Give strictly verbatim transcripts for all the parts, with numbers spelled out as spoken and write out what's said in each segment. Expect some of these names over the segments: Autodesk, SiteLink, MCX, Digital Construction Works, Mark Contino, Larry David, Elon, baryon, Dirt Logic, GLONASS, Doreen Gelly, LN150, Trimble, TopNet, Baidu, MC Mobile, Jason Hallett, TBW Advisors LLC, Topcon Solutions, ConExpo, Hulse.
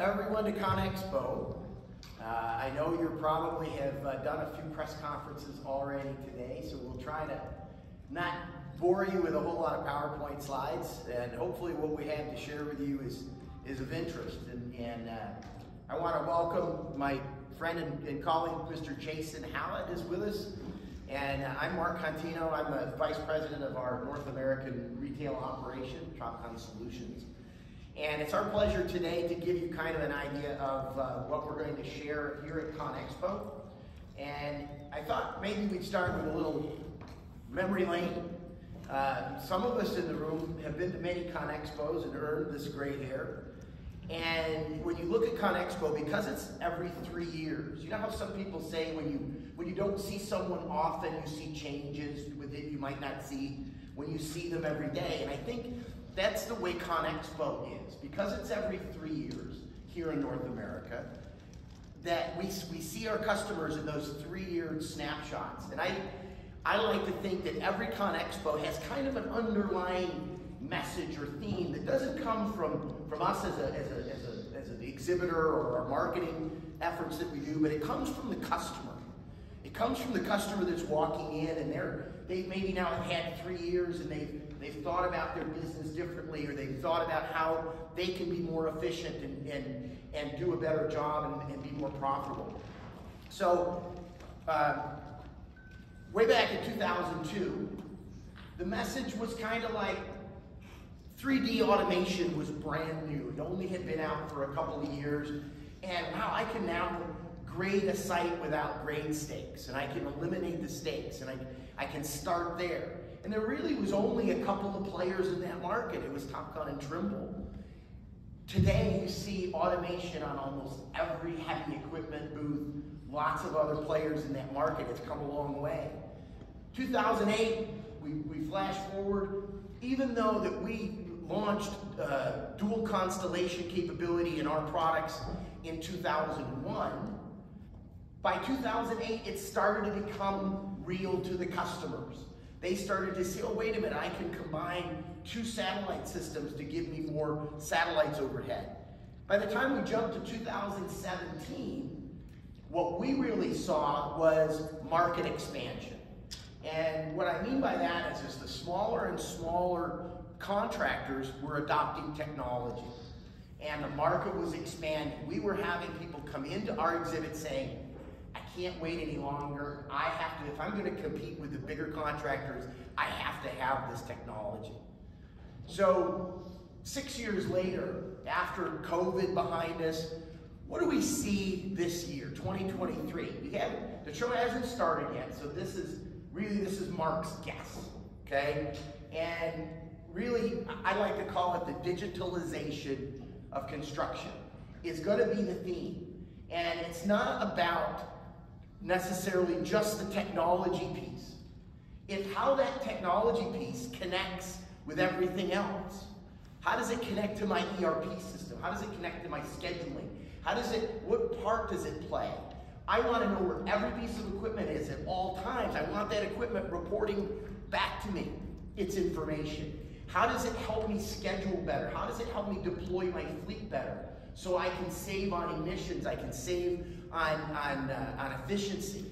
Everyone to ConExpo. Uh, I know you probably have uh, done a few press conferences already today, so we'll try to not bore you with a whole lot of PowerPoint slides, and hopefully what we have to share with you is, is of interest. And, and uh, I want to welcome my friend and, and colleague, Mister Jason Hallett, is with us. And uh, I'm Mark Contino. I'm the Vice President of our North American Retail Operation, Topcon Solutions. And it's our pleasure today to give you kind of an idea of uh, what we're going to share here at ConExpo. And I thought maybe we'd start with a little memory lane. Uh, some of us in the room have been to many ConExpos and earned this gray hair. And when you look at ConExpo, because it's every three years, you know how some people say when you, when you don't see someone often, you see changes within you might not see when you see them every day. And I think that's the way ConExpo is, because it's every three years here in North America, that we, we see our customers in those three-year snapshots. And I, I like to think that every ConExpo has kind of an underlying message or theme that doesn't come from, from us as, a, as, a, as, a, as an exhibitor or our marketing efforts that we do, but it comes from the customer. It comes from the customer that's walking in, and they're, they've maybe now had three years and they've They've thought about their business differently, or they've thought about how they can be more efficient and, and, and do a better job and, and be more profitable. So, uh, way back in two thousand two, the message was kind of like three D automation was brand new. It only had been out for a couple of years. And wow, I can now grade a site without grade stakes, and I can eliminate the stakes, and I, I can start there. And there really was only a couple of players in that market. It was Topcon and Trimble. Today, you see automation on almost every heavy equipment booth. Lots of other players in that market. It's come a long way. two thousand eight, we, we flash forward. Even though that we launched uh, dual constellation capability in our products in two thousand one, by two thousand eight, it started to become real to the customers. They started to say, oh, wait a minute, I can combine two satellite systems to give me more satellites overhead. By the time we jumped to two thousand seventeen, what we really saw was market expansion. And what I mean by that is, is the smaller and smaller contractors were adopting technology. And the market was expanding. We were having people come into our exhibit saying, I can't wait any longer. I have to, if I'm going to compete with the bigger contractors, I have to have this technology. So six years later, after COVID behind us, what do we see this year, twenty twenty-three? We haven't, the show hasn't started yet, so this is really, this is Mark's guess, okay? And really, I like to call it the digitalization of construction. It's going to be the theme. And it's not about necessarily just the technology piece. It's how that technology piece connects with everything else. How does it connect to my E R P system? How does it connect to my scheduling? How does it, what part does it play? I want to know where every piece of equipment is at all times. I want that equipment reporting back to me its information. How does it help me schedule better? How does it help me deploy my fleet better? So I can save on emissions, I can save on, on, uh, on efficiency.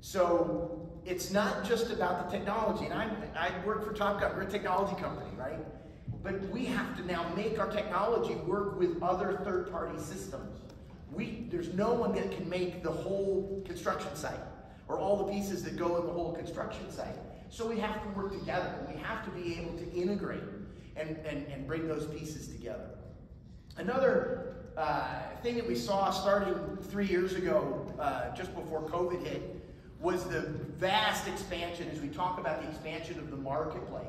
So it's not just about the technology, and I'm, I work for Topcon, we're a technology company, right? But we have to now make our technology work with other third-party systems. We, there's no one that can make the whole construction site, or all the pieces that go in the whole construction site. So we have to work together, and we have to be able to integrate and, and, and bring those pieces together. Another uh, thing that we saw starting three years ago, uh, just before COVID hit, was the vast expansion, as we talk about the expansion of the marketplace.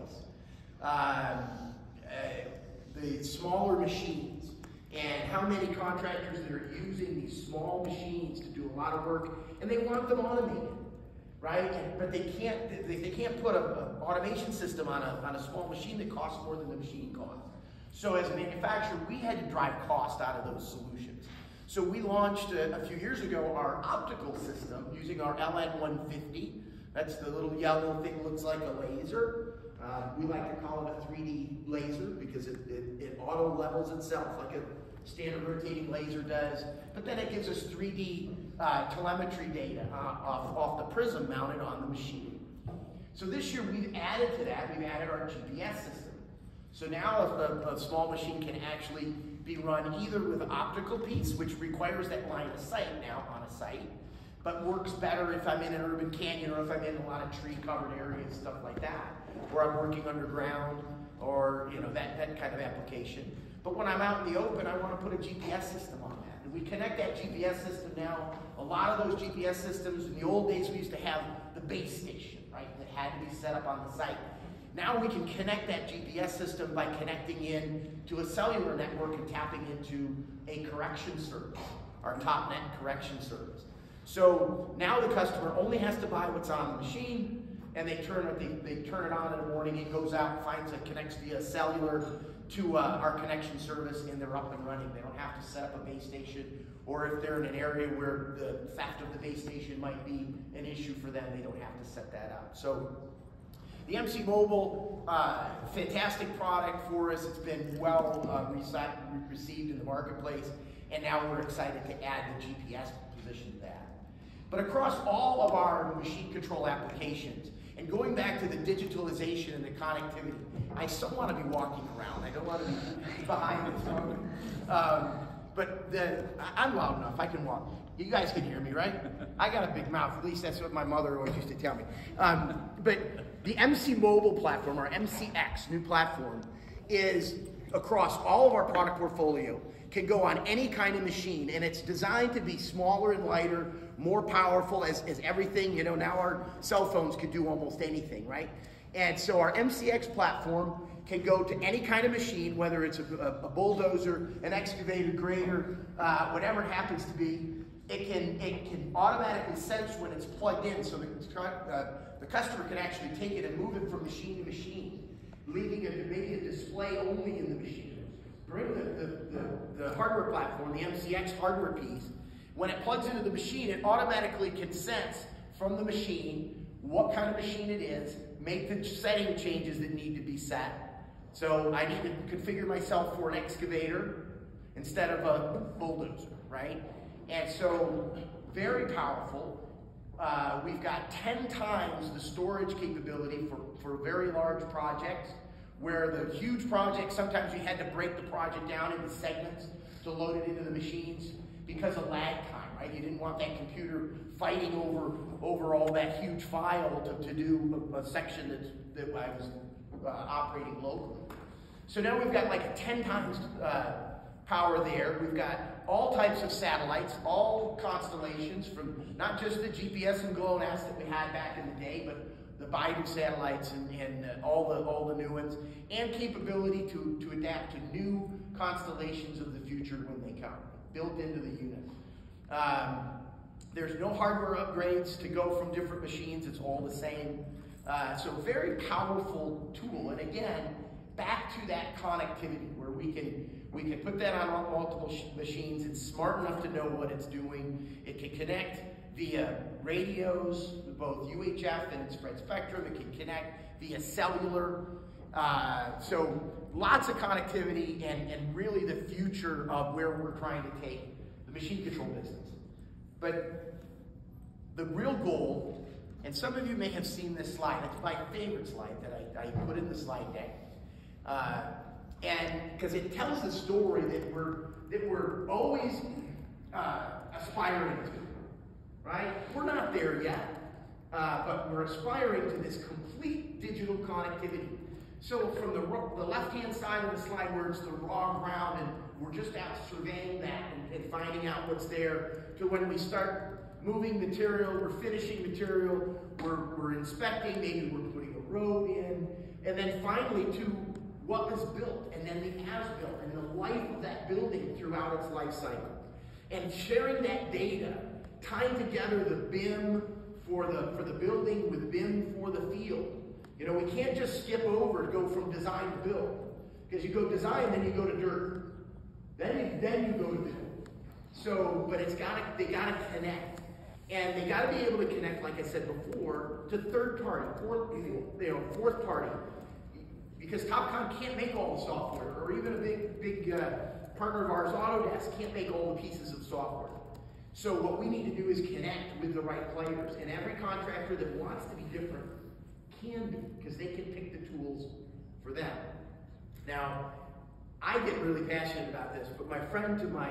Uh, uh, the smaller machines, and how many contractors that are using these small machines to do a lot of work, and they want them automated, right? And, but they can't, they, they can't put an automation system on a, on a small machine that costs more than the machine costs. So as a manufacturer, we had to drive cost out of those solutions. So we launched a, a few years ago our optical system using our L N one fifty. That's the little yellow thing that looks like a laser. Uh, we like to call it a three D laser because it, it, it auto levels itself like a standard rotating laser does, but then it gives us three D uh, telemetry data uh, off, off the prism mounted on the machine. So this year we've added to that, we've added our G P S system. So now if the, the small machine can actually be run either with optical piece, which requires that line of sight now on a site, but works better if I'm in an urban canyon or if I'm in a lot of tree covered areas, stuff like that, or I'm working underground or you know that, that kind of application. But when I'm out in the open, I want to put a G P S system on that. And we connect that G P S system now. A lot of those G P S systems, in the old days we used to have the base station, right, that had to be set up on the site. Now we can connect that G P S system by connecting in to a cellular network and tapping into a correction service, our TopNet correction service. So now the customer only has to buy what's on the machine, and they turn it, they, they turn it on in the morning, it goes out and finds it, connects via cellular to uh, our connection service, and they're up and running. They don't have to set up a base station, or if they're in an area where the theft of the base station might be an issue for them, they don't have to set that up. So the M C Mobile, uh, fantastic product for us. It's been well uh, re received in the marketplace, and now we're excited to add the G P S position to that. But across all of our machine control applications, and going back to the digitalization and the connectivity, I still want to be walking around. I don't want to be behind this phone. Um, but the, I'm loud enough, I can walk. You guys can hear me, right? I got a big mouth, at least that's what my mother always used to tell me. Um, but the M C Mobile platform, or M C X, new platform, is across all of our product portfolio, can go on any kind of machine, and it's designed to be smaller and lighter, more powerful as, as everything, you know, now our cell phones could do almost anything, right? And so our M C X platform can go to any kind of machine, whether it's a, a bulldozer, an excavator, grader, uh, whatever it happens to be. It can, it can automatically sense when it's plugged in, so the, uh, the customer can actually take it and move it from machine to machine, leaving a, maybe a display only in the machine. Bring the, the, the, the hardware platform, the M C X hardware piece. When it plugs into the machine, it automatically can sense from the machine what kind of machine it is, make the setting changes that need to be set. So I need to configure myself for an excavator instead of a bulldozer, right? And so, very powerful. Uh, we've got ten times the storage capability for, for very large projects, where the huge projects, sometimes we had to break the project down into segments to load it into the machines, because of lag time, right? You didn't want that computer fighting over, over all that huge file to, to do a, a section that, that I was uh, operating locally. So now we've got like a ten times uh, power there. We've got all types of satellites, all constellations, from not just the G P S and GLONASS that we had back in the day, but the Baidu satellites and, and uh, all, the, all the new ones, and capability to, to adapt to new constellations of the future when they come, built into the unit. Um, there's no hardware upgrades to go from different machines, it's all the same. Uh, so very powerful tool, and again, back to that connectivity where we can, we can put that on multiple machines, it's smart enough to know what it's doing, it can connect via radios, both U H F and spread spectrum, it can connect via cellular, uh, so lots of connectivity and, and really the future of where we're trying to take the machine control business. But the real goal, and some of you may have seen this slide, it's my favorite slide that I, I put in the slide deck, uh, and because it tells the story that we're, that we're always uh, aspiring to, right? We're not there yet, uh, but we're aspiring to this complete digital connectivity. So from the, the left-hand side of the slide where it's the raw ground and we're just out surveying that and, and finding out what's there, to when we start moving material, we're finishing material, we're, we're inspecting, maybe we're putting a road in, and then finally to what was built and then the as-built and the life of that building throughout its life cycle. And sharing that data, tying together the B I M for the, for the building with B I M for the field. You know, we can't just skip over to go from design to build. Because you go design, then you go to dirt. Then you, then you go to build. So, but it's gotta, they gotta connect. And they gotta be able to connect, like I said before, to third party, fourth, you know, fourth party. Because Topcon can't make all the software, or even a big, big uh, partner of ours, Autodesk, can't make all the pieces of software. So what we need to do is connect with the right players, and every contractor that wants to be different can be, because they can pick the tools for them. Now, I get really passionate about this, but my friend to my,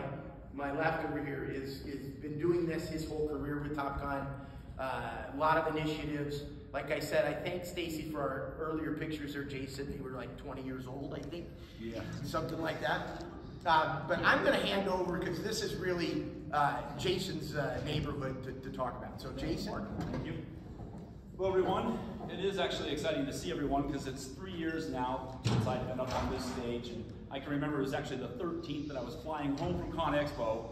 my left over here is, is been doing this his whole career with Topcon. Uh, a lot of initiatives. Like I said, I thank Stacy for our earlier pictures there, Jason. They were like twenty years old, I think. Yeah. Something like that. Uh, but I'm going to hand over, because this is really uh, Jason's uh, neighborhood to, to talk about. So Jason. Thank you. Hello everyone. It is actually exciting to see everyone, because it's three years now since I've been up on this stage. And I can remember it was actually the thirteenth that I was flying home from ConExpo,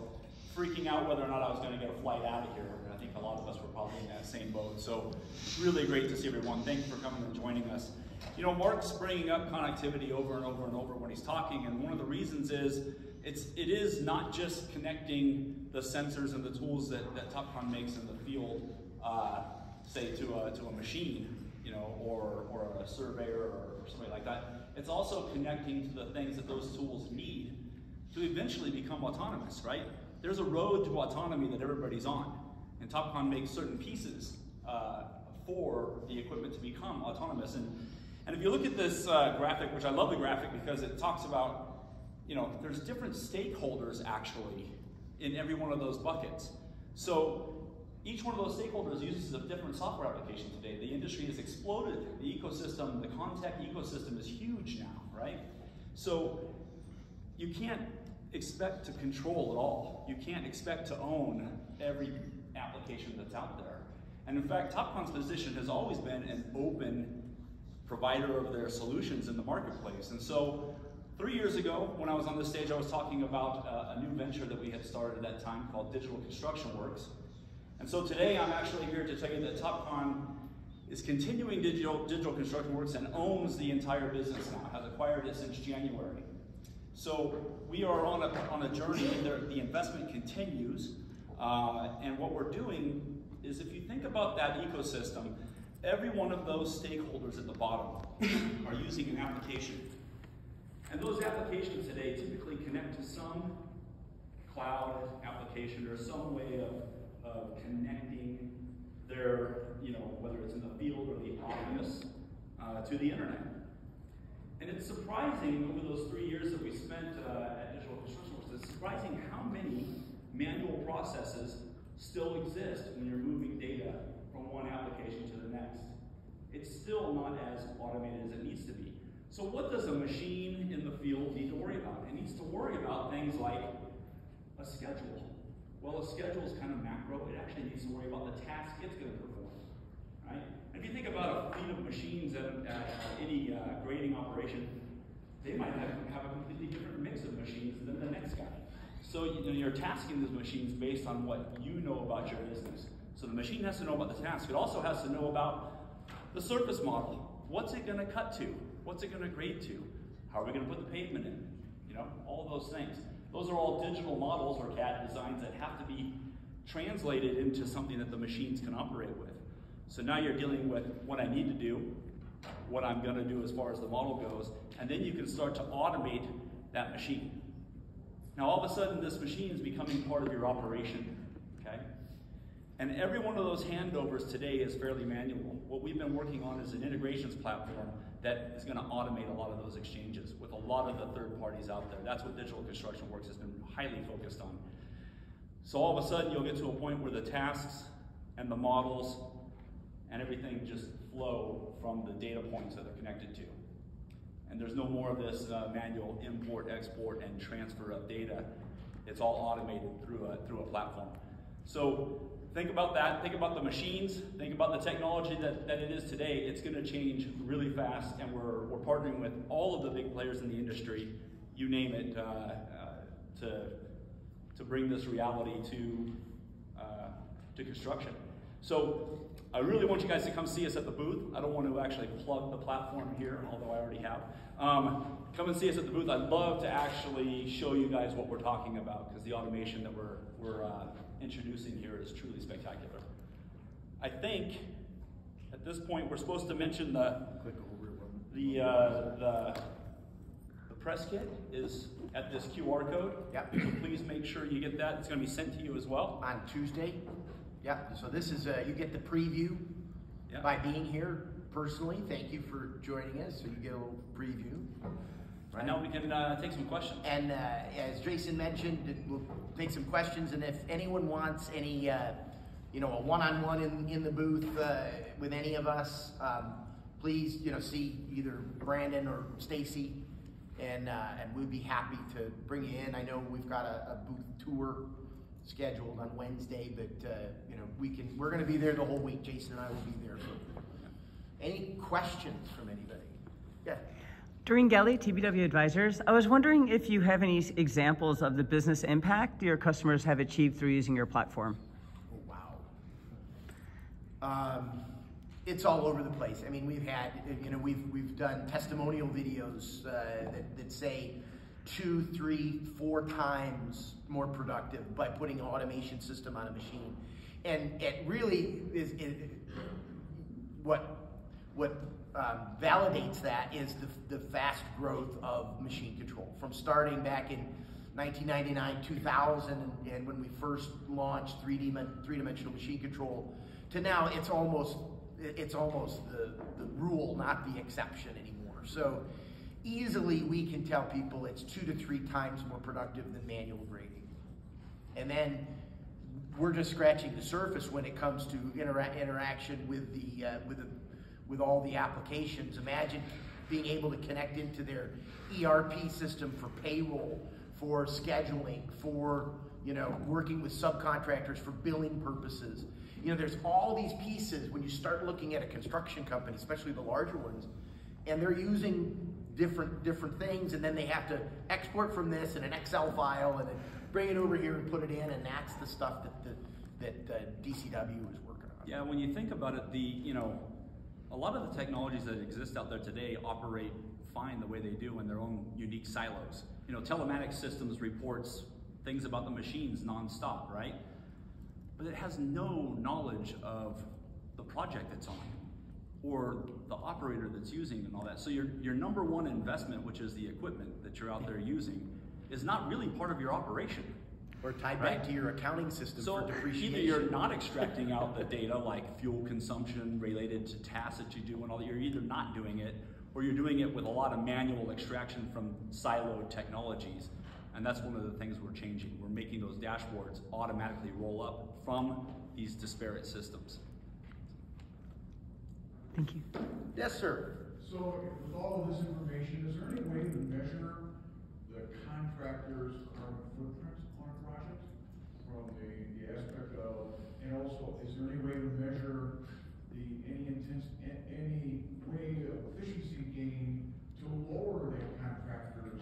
freaking out whether or not I was going to get a flight out of here. And I think a lot of us were probably in that same boat. So really great to see everyone. Thank you for coming and joining us. You know, Mark's bringing up connectivity over and over and over when he's talking, and one of the reasons is it's, it is not just connecting the sensors and the tools that, that Topcon makes in the field, uh, say to a, to a machine, you know, or, or a surveyor or somebody like that. It's also connecting to the things that those tools need to eventually become autonomous, right? There's a road to autonomy that everybody's on, and Topcon makes certain pieces uh, for the equipment to become autonomous. And, and if you look at this uh, graphic, which I love the graphic because it talks about, you know, there's different stakeholders actually in every one of those buckets. So each one of those stakeholders uses a different software application today. The industry has exploded. The ecosystem, the contact ecosystem is huge now, right? So you can't expect to control it all. You can't expect to own every application that's out there. And in fact, Topcon's position has always been an open provider of their solutions in the marketplace. And so three years ago, when I was on this stage, I was talking about uh, a new venture that we had started at that time called Digital Construction Works. And so today I'm actually here to tell you that Topcon is continuing Digital, Digital Construction Works and owns the entire business now, has acquired it since January. So we are on a, on a journey, and there, the investment continues. Uh, and what we're doing is, if you think about that ecosystem, every one of those stakeholders at the bottom are using an application. And those applications today typically connect to some cloud application or some way of of connecting their, you know, whether it's in the field or the office, uh, to the internet. And it's surprising, over those three years that we spent uh, at Digital Construction Works, it's surprising how many manual processes still exist when you're moving data from one application to the next. It's still not as automated as it needs to be. So what does a machine in the field need to worry about? It needs to worry about things like a schedule. Well, a schedule is kind of macro. It actually needs to worry about the task it's going to perform, right? And if you think about a fleet of machines at, at any uh, grading operation, they might have, have a completely different mix of machines than the next guy. So you know, you're tasking those machines based on what you know about your business. So the machine has to know about the task. It also has to know about the surface model. What's it going to cut to? What's it going to grade to? How are we going to put the pavement in? You know, all those things. Those are all digital models or C A D designs that have to be translated into something that the machines can operate with. So now you're dealing with what I need to do, what I'm going to do as far as the model goes, and then you can start to automate that machine. Now all of a sudden this machine is becoming part of your operation, okay? And every one of those handovers today is fairly manual. What we've been working on is an integrations platform that is going to automate a lot of those exchanges with a lot of the third parties out there. That's what Digital Construction Works has been highly focused on. So all of a sudden you'll get to a point where the tasks and the models and everything just flow from the data points that they're connected to. And there's no more of this uh, manual import, export, and transfer of data. It's all automated through a, through a platform. So think about that. Think about the machines. Think about the technology that, that it is today. It's going to change really fast, and we're, we're partnering with all of the big players in the industry, you name it, uh, uh, to, to bring this reality to, uh, to construction. So I really want you guys to come see us at the booth. I don't want to actually plug the platform here, although I already have. Um, come and see us at the booth. I'd love to actually show you guys what we're talking about, because the automation that we're, we're uh, introducing here is truly spectacular. I think at this point we're supposed to mention the, the, uh, the, the press kit is at this Q R code. Yep. So please make sure you get that. It's going to be sent to you as well. On Tuesday. Yeah. So this is, uh, you get the preview yep. by being here personally. Thank you for joining us. So you get a little preview. Right. Now we can uh, take some questions. And uh, as Jason mentioned, we'll take some questions. And if anyone wants any, uh, you know, a one-on-one in, in the booth uh, with any of us, um, please, you know, see either Brandon or Stacy, and uh, and we'd be happy to bring you in. I know we've got a, a booth tour scheduled on Wednesday, but uh, you know, we can. We're going to be there the whole week. Jason and I will be there. For, any questions from anybody? Yeah. Doreen Gelly, T B W Advisors. I was wondering if you have any examples of the business impact your customers have achieved through using your platform. Oh, wow. Um, it's all over the place. I mean, we've had, you know, we've, we've done testimonial videos uh, that, that say two, three, four times more productive by putting an automation system on a machine. And it really is, is what, what, Um, validates that is the, the fast growth of machine control. From starting back in nineteen ninety-nine, two thousand, and, and when we first launched three-dimensional machine control, to now it's almost, it's almost the, the rule, not the exception anymore. So easily we can tell people it's two to three times more productive than manual grading. And then we're just scratching the surface when it comes to intera- interaction with the, uh, with the with all the applications. Imagine being able to connect into their E R P system for payroll, for scheduling, for, you know, working with subcontractors for billing purposes. You know, there's all these pieces when you start looking at a construction company, especially the larger ones, and they're using different, different things, and then they have to export from this in an Excel file and then bring it over here and put it in, and that's the stuff that, the, that uh, D C W is working on. Yeah, when you think about it, the, you know, a lot of the technologies that exist out there today operate fine the way they do in their own unique silos. You know, telematics systems reports things about the machines nonstop, right? But it has no knowledge of the project that's on or the operator that's using and all that. So your, your number one investment, which is the equipment that you're out there using, is not really part of your operation. Or tied right? back to your accounting system so for depreciation. So either you're not extracting out the data like fuel consumption related to tasks that you do and all that, you're either not doing it, or you're doing it with a lot of manual extraction from siloed technologies. And that's one of the things we're changing. We're making those dashboards automatically roll up from these disparate systems. Thank you. Yes, sir. So with all of this information, is there any way to measure the contractor's carbon footprint? From the, the aspect of, and also, is there any way to measure the any intense any way of efficiency gain to lower that contractors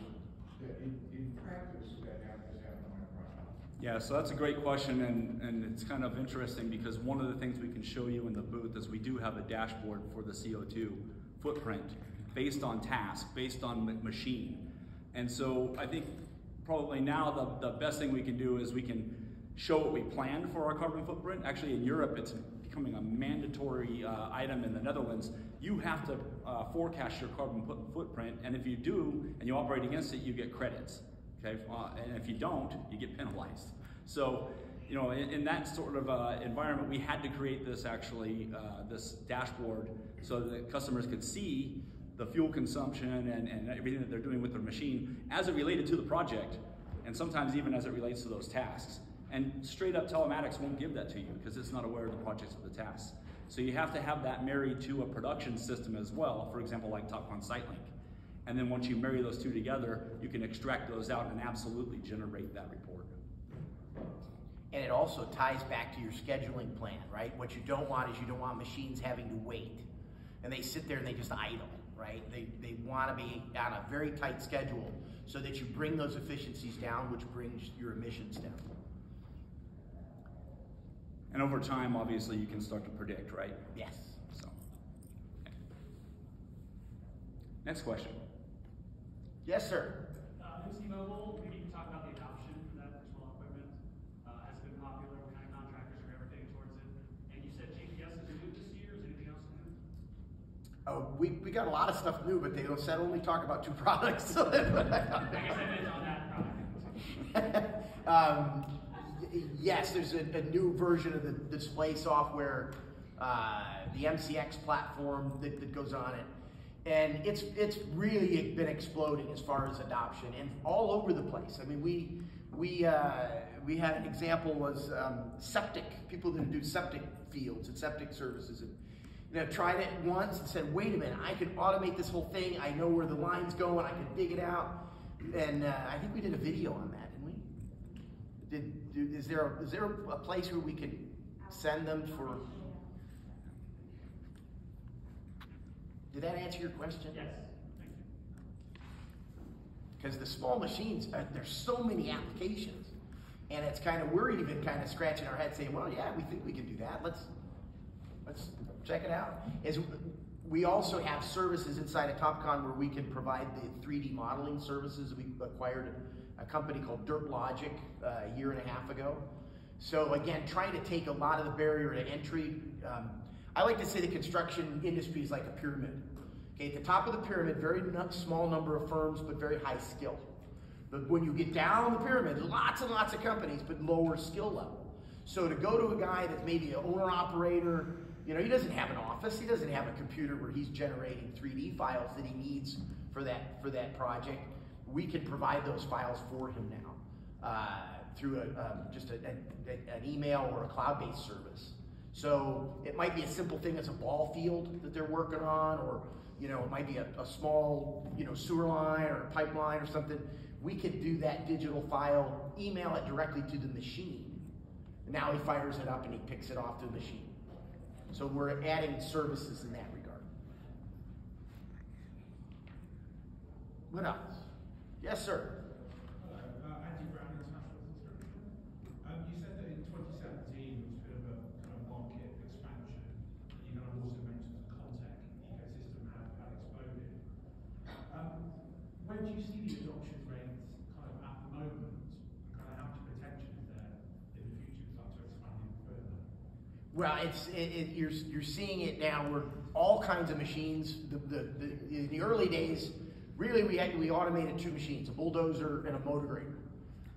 that in, in practice that happens happening on a project? Yeah, so that's a great question, and and it's kind of interesting because one of the things we can show you in the booth is we do have a dashboard for the C O two footprint based on task, based on machine, and so I think probably now the, the best thing we can do is we can show what we planned for our carbon footprint. Actually, in Europe, it's becoming a mandatory uh, item. In the Netherlands, you have to uh, forecast your carbon footprint, and if you do, and you operate against it, you get credits, okay? Uh, and if you don't, you get penalized. So, you know, in, in that sort of uh, environment, we had to create this actually, uh, this dashboard, so that customers could see the fuel consumption and, and everything that they're doing with their machine as it related to the project, and sometimes even as it relates to those tasks. And straight up telematics won't give that to you because it's not aware of the projects of the tasks. So you have to have that married to a production system as well, for example, like Topcon SiteLink. And then once you marry those two together, you can extract those out and absolutely generate that report. And it also ties back to your scheduling plan, right? What you don't want is you don't want machines having to wait. And they sit there and they just idle, right? They, they want to be on a very tight schedule so that you bring those efficiencies down, which brings your emissions down. And over time, obviously, you can start to predict, right? Yes. So, okay. Next question. Yes, sir. Uh, M C Mobile, maybe you can talk about the adoption for that for small equipment. Uh, has it been popular? What kind of contractors are gravitating towards it? And you said G P S is new this year. Is anything else new? Oh, we, we got a lot of stuff new, but they said only talk about two products. So um, yes, there's a, a new version of the display software, uh, the M C X platform that, that goes on it. And it's it's really been exploding as far as adoption, and all over the place. I mean, we we uh, we had an example was um, septic, people that do septic fields and septic services, and you know, tried it once and said, wait a minute, I can automate this whole thing. I know where the lines go, and I can dig it out. And uh, I think we did a video on that, didn't we? Did do, is there a, is there a place where we can send them for? Did that answer your question? Yes. Thank you. Because the small machines, uh, there's so many applications, and it's kind of, we're even kind of scratching our head saying, well, yeah, we think we can do that. Let's let's check it out. As we also have services inside of Topcon where we can provide the three D modeling services. We acquired a, a company called Dirt Logic uh, a year and a half ago. So again, trying to take a lot of the barrier to entry. Um, I like to say the construction industry is like a pyramid. Okay, at the top of the pyramid, very small number of firms, but very high skill. But when you get down the pyramid, lots and lots of companies, but lower skill level. So to go to a guy that's maybe an owner-operator, you know, he doesn't have an office, he doesn't have a computer where he's generating three D files that he needs for that for that project. We can provide those files for him now uh, through a, um, just a, a, an email or a cloud-based service. So it might be a simple thing as a ball field that they're working on, or you know, it might be a, a small you know sewer line or a pipeline or something. We could do that digital file, email it directly to the machine. Now he fires it up and he picks it off to the machine. So we're adding services in that regard. What else? Yes, sir. Where do you see the adoption rates kind of at the moment, and kind of how much potential is there in the future to start to expand it further? Well, it's it, it, you're you're seeing it now. We're all kinds of machines. The, the, the in the early days, really we had we automated two machines: a bulldozer and a motor grader,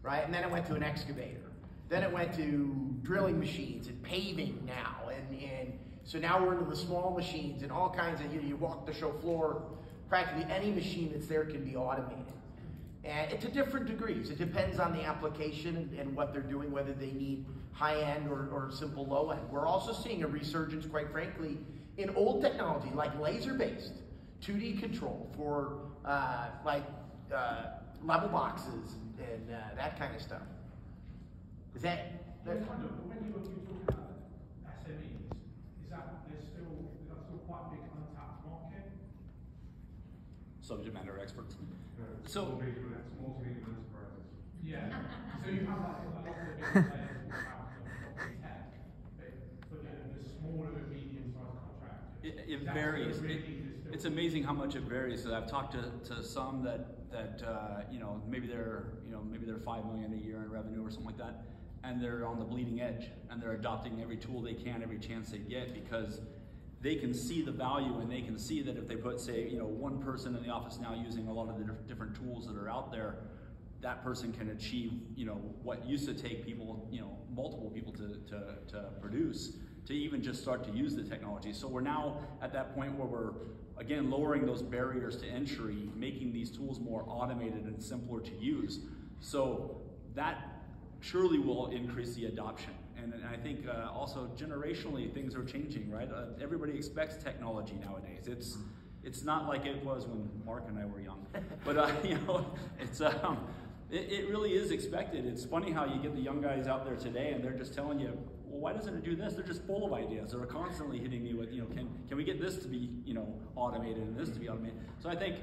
right? And then it went to an excavator. Then it went to drilling machines and paving now, and and so now we're into the small machines and all kinds of you know, you walk the show floor. Practically any machine that's there can be automated. And to different degrees. It depends on the application and, and what they're doing, whether they need high-end or, or simple low-end. We're also seeing a resurgence, quite frankly, in old technology, like laser-based two D control for uh, like uh, level boxes and uh, that kind of stuff. Is that... that when you were talking about S M Es, is that there's still, there's still quite big untapped market? Subject matter experts. Yeah, so, small medium, small medium enterprises. Yeah. So you have like a lot of tech, but the smaller and medium-sized contractors. It, it varies. Really it, it's amazing how much it varies. So I've talked to, to some that that uh, you know maybe they're you know maybe they're five million a year in revenue or something like that, and they're on the bleeding edge and they're adopting every tool they can, every chance they get because they can see the value and they can see that if they put, say, you know, one person in the office now using a lot of the diff different tools that are out there, that person can achieve, you know, what used to take people, you know, multiple people to, to, to produce, to even just start to use the technology. So we're now at that point where we're, again, lowering those barriers to entry, making these tools more automated and simpler to use. So that surely will increase the adoption. And I think uh, also generationally things are changing, right? Uh, everybody expects technology nowadays. It's it's not like it was when Mark and I were young, but uh, you know, it's um, it, it really is expected. It's funny how you get the young guys out there today, and they're just telling you, well, why doesn't it do this? They're just full of ideas. They're constantly hitting me with, you know, can can we get this to be, you know, automated and this to be automated? So I think.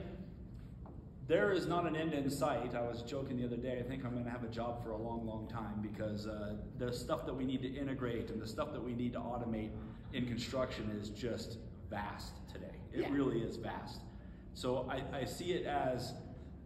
There is not an end in sight. I was joking the other day, I think I'm gonna have a job for a long, long time because uh, the stuff that we need to integrate and the stuff that we need to automate in construction is just vast today. It yeah. really is vast. So I, I see it as,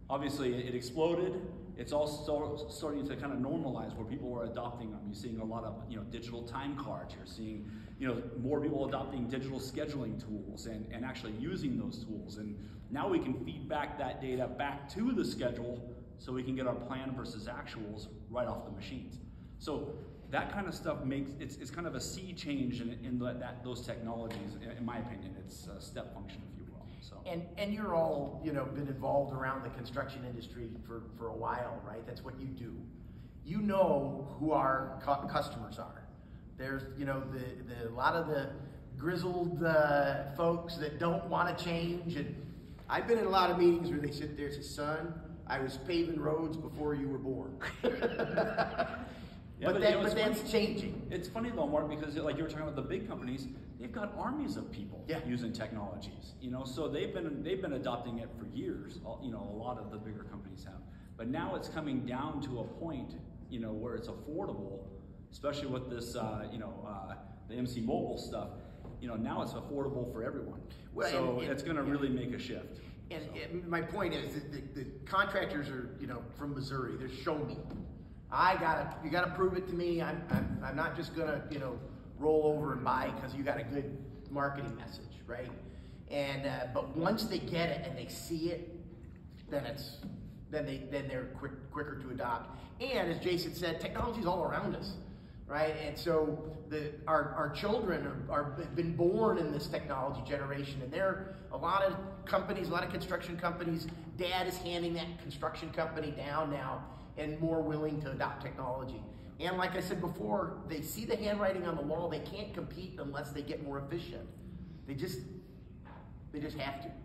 obviously it exploded, it's also starting to kind of normalize where people are adopting them. You're seeing a lot of, you know, digital time cards. You're seeing, you know, more people adopting digital scheduling tools and, and actually using those tools. And now we can feed back that data back to the schedule so we can get our plan versus actuals right off the machines. So that kind of stuff makes, it's, it's kind of a sea change in, in the, that, those technologies, in my opinion. It's a step function, if you will. So. And, and you're all, you know, been involved around the construction industry for, for a while, right? That's what you do. You know who our cu customers are. There's, you know, the, the, a lot of the grizzled uh, folks that don't want to change. And I've been in a lot of meetings where they sit there and say, son, I was paving roads before you were born. Yeah, but, but, that, you know, but that's funny. Changing. It's funny though, Mark, because like you were talking about the big companies, they've got armies of people yeah. using technologies. You know, so they've been they've been adopting it for years. You know, a lot of the bigger companies have, but now it's coming down to a point, you know, where it's affordable, especially with this, uh, you know, uh, the M C Mobile stuff. You know, now it's affordable for everyone. Well, so and, and, it's going to yeah. really make a shift. And, so. and my point is, that the, the contractors are, you know, from Missouri. They're show me. I gotta, you gotta prove it to me. I'm, I'm, I'm not just gonna, you know, roll over and buy because you got a good marketing message, right? And uh, but once they get it and they see it, then it's, then they, then they're quick, quicker to adopt. And as Jason said, technology's all around us, right? And so the our, our children are, are have been born in this technology generation, and there are a lot of companies, a lot of construction companies. Dad is handing that construction company down now. And more willing to adopt technology. And like I said before, they see the handwriting on the wall. They can't compete unless they get more efficient. They just, they just have to.